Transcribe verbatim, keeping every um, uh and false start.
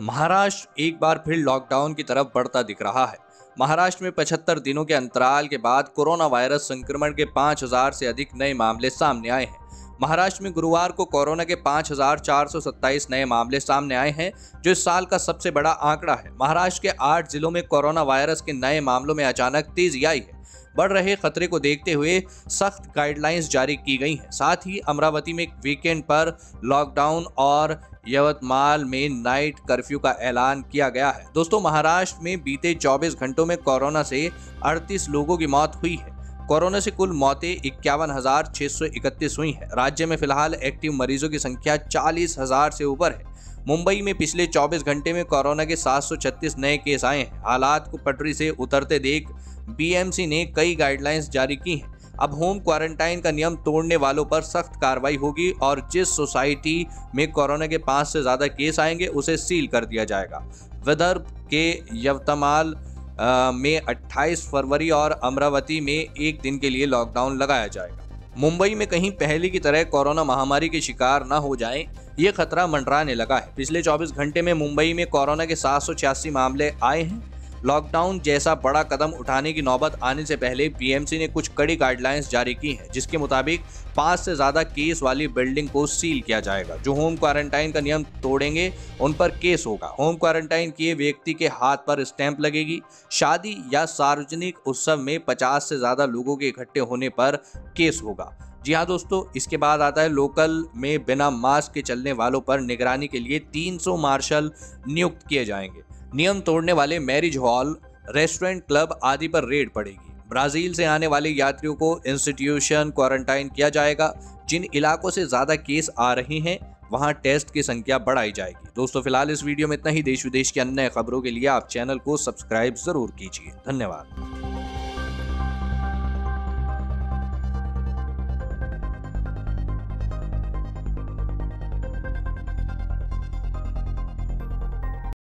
महाराष्ट्र एक बार फिर लॉकडाउन की तरफ बढ़ता दिख रहा है। महाराष्ट्र में पचहत्तर दिनों के अंतराल के बाद कोरोना वायरस संक्रमण के पाँच हज़ार से अधिक नए मामले सामने आए हैं। महाराष्ट्र में गुरुवार को कोरोना के पाँच हज़ार चार सौ सत्ताईस नए मामले सामने आए हैं, जो इस साल का सबसे बड़ा आंकड़ा है। महाराष्ट्र के आठ जिलों में कोरोना वायरस के नए मामलों में अचानक तेजी आई है। बढ़ रहे खतरे को देखते हुए सख्त गाइडलाइंस जारी की गई हैं। साथ ही अमरावती में वीकेंड पर लॉकडाउन और यवतमाल में नाइट कर्फ्यू का ऐलान किया गया है। दोस्तों, महाराष्ट्र में बीते चौबीस घंटों में कोरोना से अड़तीस लोगों की मौत हुई है। कोरोना से कुल मौतें इक्यावन हजार छः सौ इकतीस हुई हैं। राज्य में फिलहाल एक्टिव मरीजों की संख्या चालीस हजार से ऊपर है। मुंबई में पिछले चौबीस घंटे में कोरोना के सात सौ छत्तीस नए केस आए हैं। हालात को पटरी से उतरते देख बीएमसी ने कई गाइडलाइंस जारी की हैं। अब होम क्वारंटाइन का नियम तोड़ने वालों पर सख्त कार्रवाई होगी और जिस सोसाइटी में कोरोना के पाँच से ज़्यादा केस आएंगे उसे सील कर दिया जाएगा। विदर्भ के यवतमाल आ, में अट्ठाईस फरवरी और अमरावती में एक दिन के लिए लॉकडाउन लगाया जाएगा। मुंबई में कहीं पहले की तरह कोरोना महामारी के शिकार न हो जाएं, ये खतरा मंडराने लगा है। पिछले चौबीस घंटे में मुंबई में कोरोना के सात सौ छियासी मामले आए हैं। लॉकडाउन जैसा बड़ा कदम उठाने की नौबत आने से पहले बीएमसी ने कुछ कड़ी गाइडलाइंस जारी की हैं, जिसके मुताबिक पाँच से ज़्यादा केस वाली बिल्डिंग को सील किया जाएगा। जो होम क्वारंटाइन का नियम तोड़ेंगे उन पर केस होगा। होम क्वारंटाइन किए व्यक्ति के हाथ पर स्टैंप लगेगी। शादी या सार्वजनिक उत्सव में पचास से ज़्यादा लोगों के इकट्ठे होने पर केस होगा। जी हाँ दोस्तों, इसके बाद आता है लोकल में बिना मास्क के चलने वालों पर निगरानी के लिए तीन सौ मार्शल नियुक्त किए जाएंगे। नियम तोड़ने वाले मैरिज हॉल, रेस्टोरेंट, क्लब आदि पर रेड पड़ेगी। ब्राज़ील से आने वाले यात्रियों को इंस्टीट्यूशन क्वारंटाइन किया जाएगा। जिन इलाकों से ज़्यादा केस आ रहे हैं वहां टेस्ट की संख्या बढ़ाई जाएगी। दोस्तों, फिलहाल इस वीडियो में इतना ही। देश विदेश की अन्य खबरों के लिए आप चैनल को सब्सक्राइब ज़रूर कीजिए। धन्यवाद।